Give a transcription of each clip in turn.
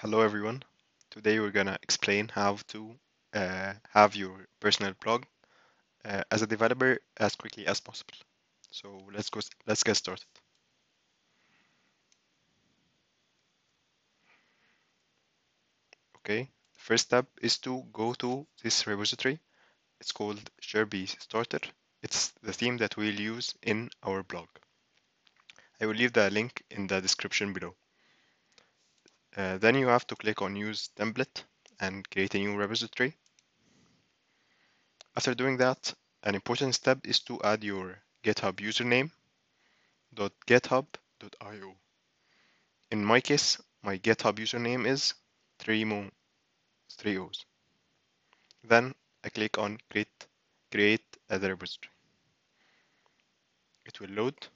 Hello everyone. Today we're gonna explain how to have your personal blog as a developer as quickly as possible. So let's get started. Okay, first step is to go to this repository. It's called Chirpy Starter. It's the theme that we'll use in our blog. I will leave the link in the description below. Then you have to click on Use Template and create a new repository. After doing that, an important step is to add your GitHub username .github.io. In my case, my GitHub username is Tremo, 3 O's. Then I click on Create as a repository. It will load,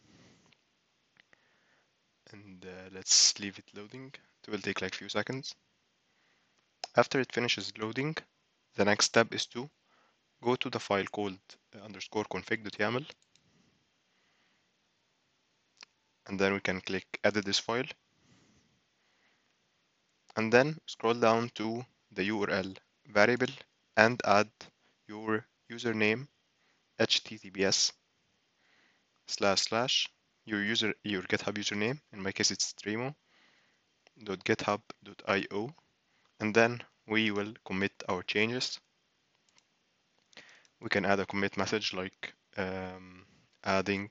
and let's leave it loading. It will take like a few seconds. After it finishes loading, the next step is to go to the file called _config.yaml, and then we can click edit this file, and then scroll down to the URL variable and add your username https://your GitHub username. In my case, it's tremo.github.io, and then we will commit our changes. We can add a commit message like adding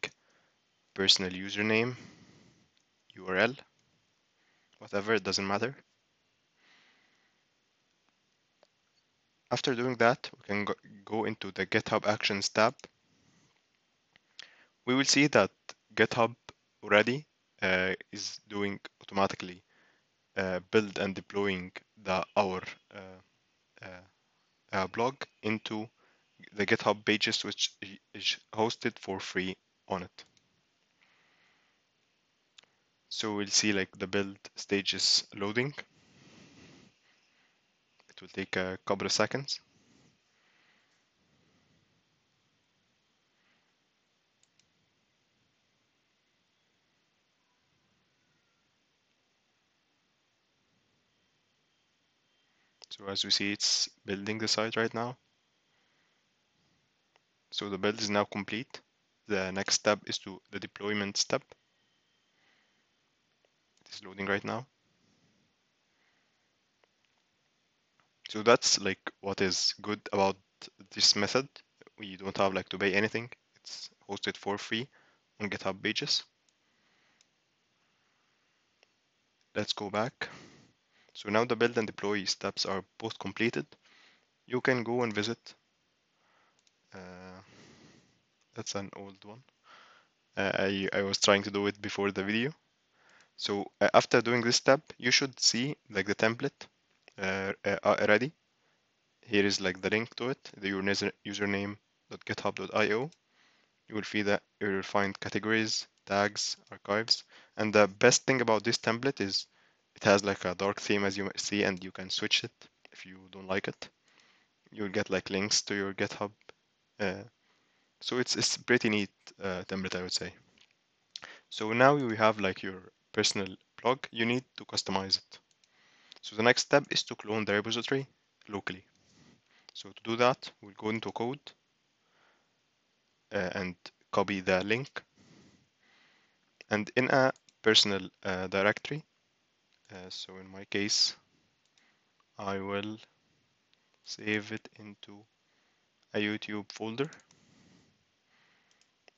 personal username, URL, whatever, it doesn't matter. After doing that, we can go into the GitHub Actions tab. We will see that GitHub already is doing automatically build and deploying our blog into the GitHub Pages, which is hosted for free on it. So we'll see like the build stages loading. It will take a couple of seconds. So as we see, it's building the site right now. So the build is now complete. The next step is to the deployment step. It's loading right now. So that's like what is good about this method. We don't have like to pay anything. It's hosted for free on GitHub Pages. Let's go back. So now the build and deploy steps are both completed. You can go and visit. That's an old one. I was trying to do it before the video. So after doing this step, you should see like the template ready. Here is like the link to it, the username.github.io. You will see that you will find categories, tags, archives. And the best thing about this template is it has like a dark theme, as you see, and you can switch it if you don't like it. You'll get like links to your GitHub. So it's pretty neat template, I would say. So now you have like your personal blog. You need to customize it. So the next step is to clone the repository locally. So to do that, we'll go into code and copy the link. And in a personal directory, so in my case, I will save it into a YouTube folder.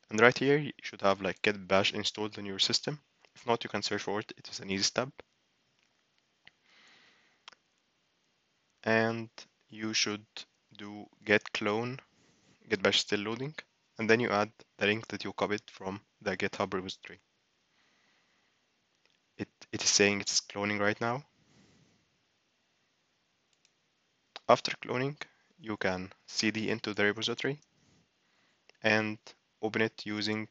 And right here, you should have like Git Bash installed on your system. If not, you can search for it. It is an easy step. And you should do get clone, Git Bash still loading, and then you add the link that you copied from the GitHub repository. It is saying it's cloning right now. After cloning, you can cd into the repository and open it using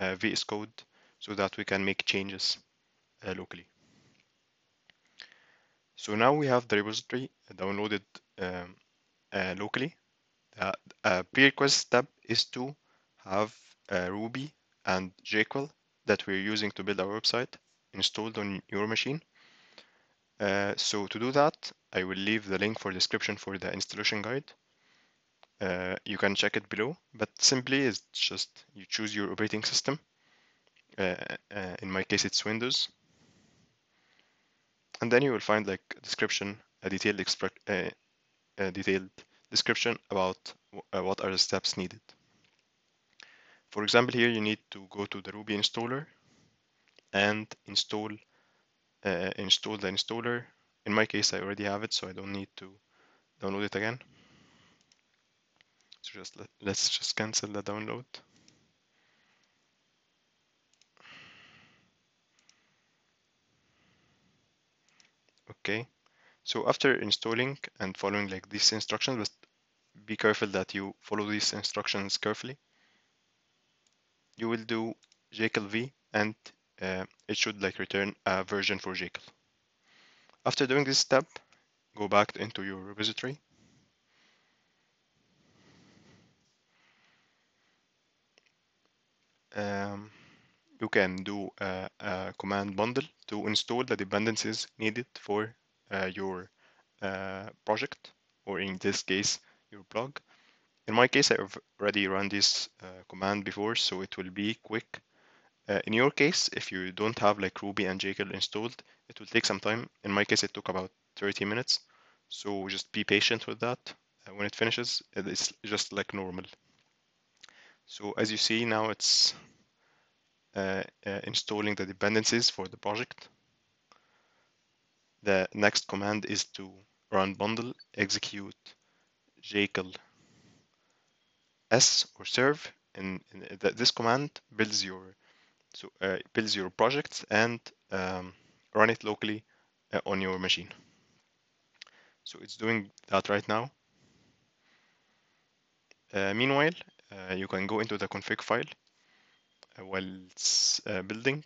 VS Code so that we can make changes locally. So now we have the repository downloaded locally. The prerequisite step is to have Ruby and Jekyll that we're using to build our website installed on your machine. So to do that, I will leave the link for description for the installation guide. You can check it below, but simply it's just you choose your operating system. In my case, it's Windows. And then you will find like description, a detailed description about what are the steps needed. For example, here you need to go to the Ruby installer and install the installer. In my case, I already have it, so I don't need to download it again. So just let's cancel the download. Okay, so after installing and following like these instructions, just be careful that you follow these instructions carefully. You will do Jekyll v, and it should like return a version for Jekyll. After doing this step, go back into your repository. You can do a command bundle to install the dependencies needed for your project, or in this case, your blog. In my case, I've already run this command before, so it will be quick. In your case, if you don't have like Ruby and Jekyll installed, it will take some time. In my case, it took about 30 minutes. So just be patient with that. When it finishes, it's just like normal. So as you see now, it's installing the dependencies for the project. The next command is to run bundle execute Jekyll S or serve, and this command builds your project and run it locally on your machine. So it's doing that right now. Meanwhile, you can go into the config file while it's building,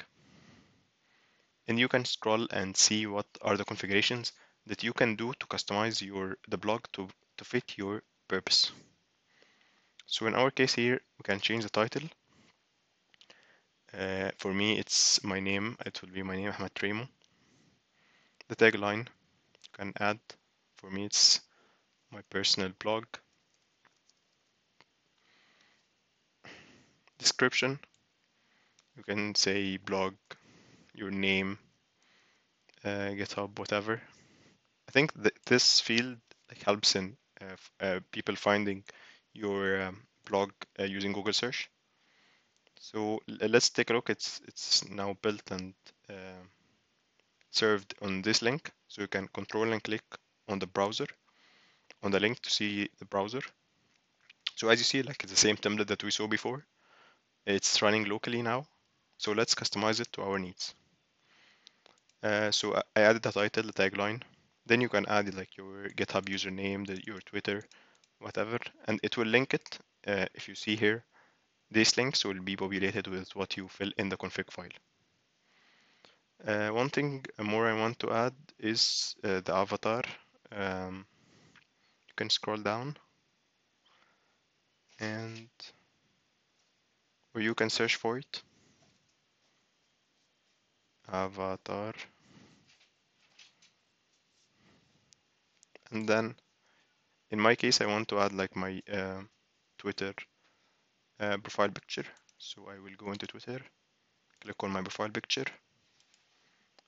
and you can scroll and see what are the configurations that you can do to customize the blog to fit your purpose. So in our case here, we can change the title. For me, it's my name. It will be my name, Ahmed Tremo. The tagline you can add. For me, it's my personal blog. Description. You can say blog, your name, GitHub, whatever. I think that this field helps in people finding your blog using Google search. So let's take a look. It's now built and served on this link. So you can control and click on the browser, on the link to see the browser. So as you see, like it's the same template that we saw before. It's running locally now. So let's customize it to our needs. So I added the title, the tagline. Then you can add like your GitHub username, your Twitter, whatever, and it will link it. If you see here, these links will be populated with what you fill in the config file. One thing more I want to add is the avatar. You can scroll down, or you can search for it. Avatar, and then in my case I want to add like my Twitter profile picture. So I will go into Twitter, click on my profile picture,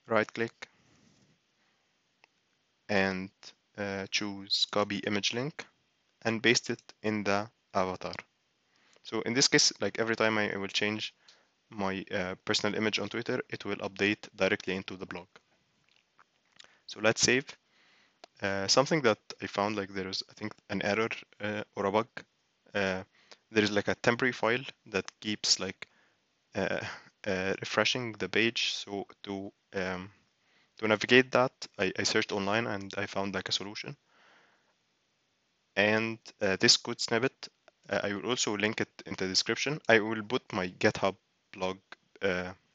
right click, and choose copy image link and paste it in the avatar. So in this case, like every time I will change my personal image on Twitter, it will update directly into the blog. So let's save. Something that I found, like there is, I think, an error or a bug. There is like a temporary file that keeps like refreshing the page. So to navigate that, I searched online and I found like a solution. And this code snippet, I will also link it in the description. I will put my GitHub blog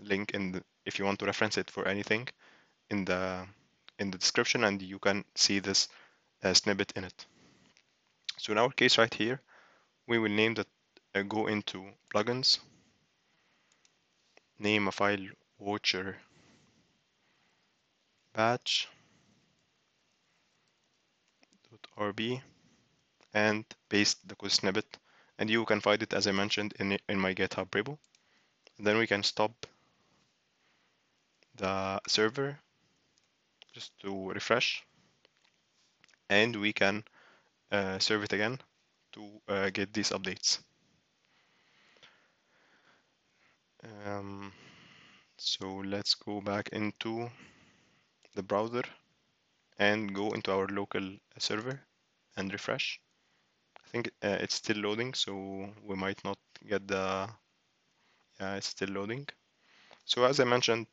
link in the, if you want to reference it for anything, in the description, and you can see this snippet in it. So in our case right here, we will name that, go into plugins, name a file watcher batch, rb and paste the code snippet, and you can find it as I mentioned in my GitHub repo. And then we can stop the server just to refresh, and we can serve it again to get these updates. So let's go back into the browser and go into our local server and refresh. I think it's still loading, so we might not get the, yeah, it's still loading. So as I mentioned,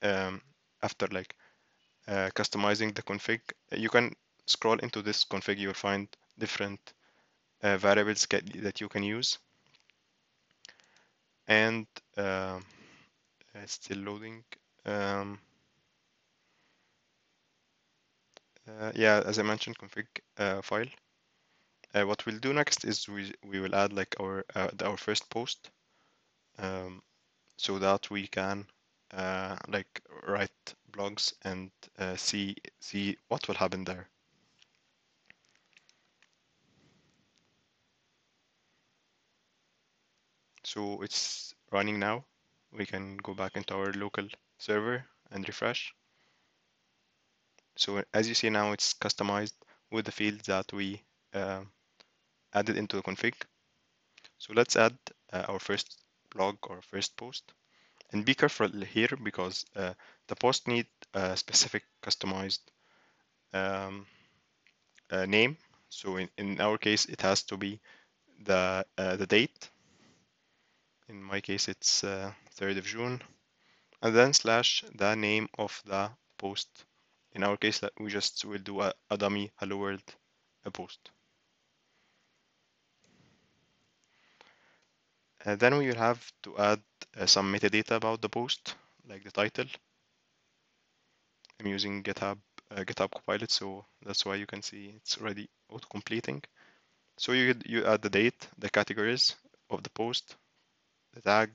after like customizing the config, you can scroll into this config, you'll find different variables that you can use. And it's still loading. Yeah, as I mentioned, config file. What we'll do next is we will add like our first post, so that we can like write blogs and see what will happen there. So it's running now. We can go back into our local server and refresh. So as you see now, it's customized with the fields that we added into the config. So let's add our first blog or first post. And be careful here because the post needs a specific customized name. So in our case, it has to be the date. In my case, it's 3rd of June, and then slash the name of the post. In our case, we just will do a dummy hello world post. And then we will have to add some metadata about the post, like the title. I'm using GitHub Copilot, so that's why you can see it's already auto-completing. So you add the date, the categories of the post, the tag,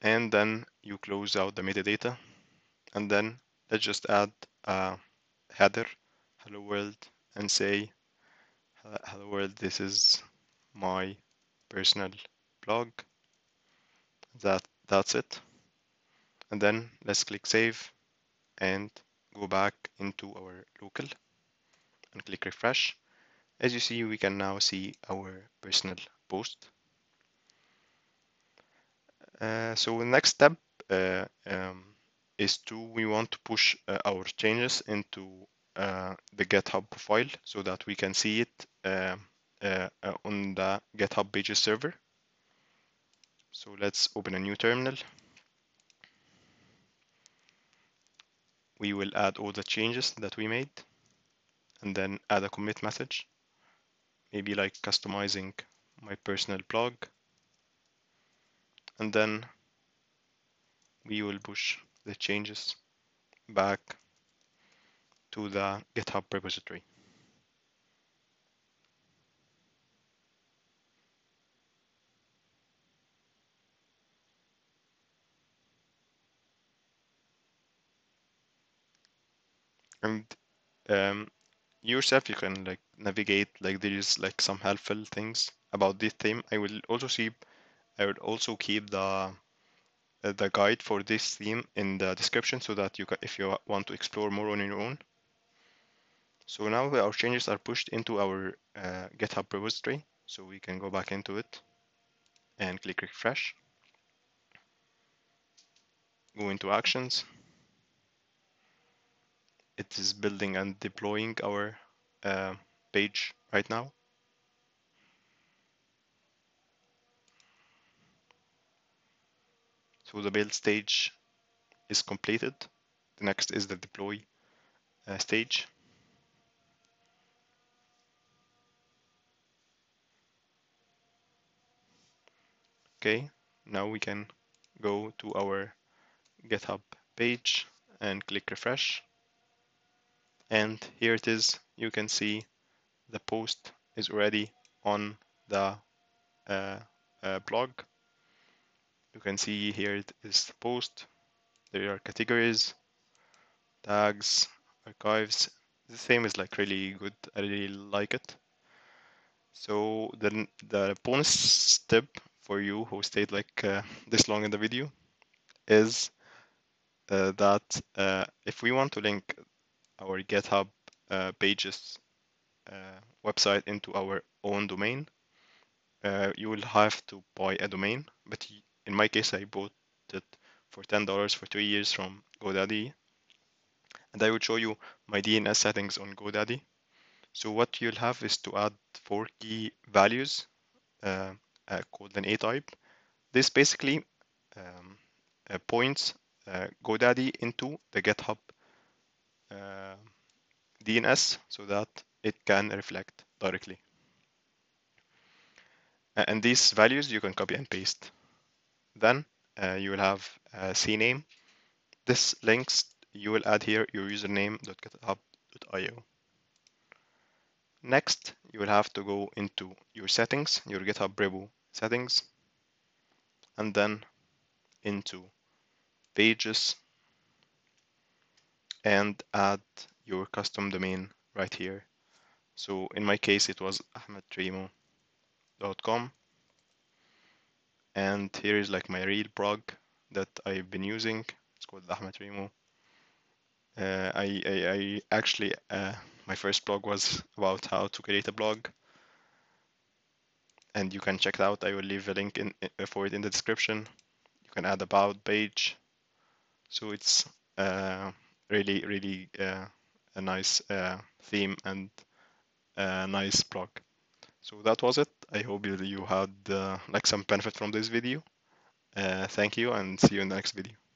and then you close out the metadata, and then let's just add a header, hello world, and say, hello world, this is my personal blog. That's it. And then let's click save and go back into our local and click refresh. As you see, we can now see our personal post. So the next step is we want to push our changes into the GitHub file so that we can see it on the GitHub Pages server. So let's open a new terminal. We will add all the changes that we made and then add a commit message, maybe like customizing my personal blog, and then we will push the changes back to the GitHub repository. And yourself, you can like navigate, like there is like some helpful things about this theme. I will also keep the guide for this theme in the description so that you can, if you want to explore more on your own. So now our changes are pushed into our GitHub repository, so we can go back into it and click refresh. Go into actions. It is building and deploying our page right now. So the build stage is completed. The next is the deploy stage. Okay, now we can go to our GitHub page and click refresh. And here it is. You can see the post is already on the blog. You can see here it is the post. There are categories, tags, archives, This theme is like really good. I really like it. So then the bonus step for you who stayed like this long in the video is that if we want to link our GitHub Pages website into our own domain, you will have to buy a domain. But in my case, I bought it for $10 for 2 years from GoDaddy. And I will show you my DNS settings on GoDaddy. So what you'll have is to add 4 key values called an A-type. This basically points GoDaddy into the GitHub DNS so that it can reflect directly. And these values you can copy and paste. Then you will have CNAME. This links, you will add here your username.github.io. Next, you will have to go into your settings, your GitHub repo settings, and then into pages and add your custom domain right here. So in my case, it was ahmedtremo.com. And here is like my real blog that I've been using. It's called Ahmed Tremo. I actually, my first blog was about how to create a blog, and you can check it out. I will leave a link in, for it in the description. You can add about page. So it's really, really a nice theme and a nice blog. So that was it. I hope you had like some benefit from this video. Thank you and see you in the next video.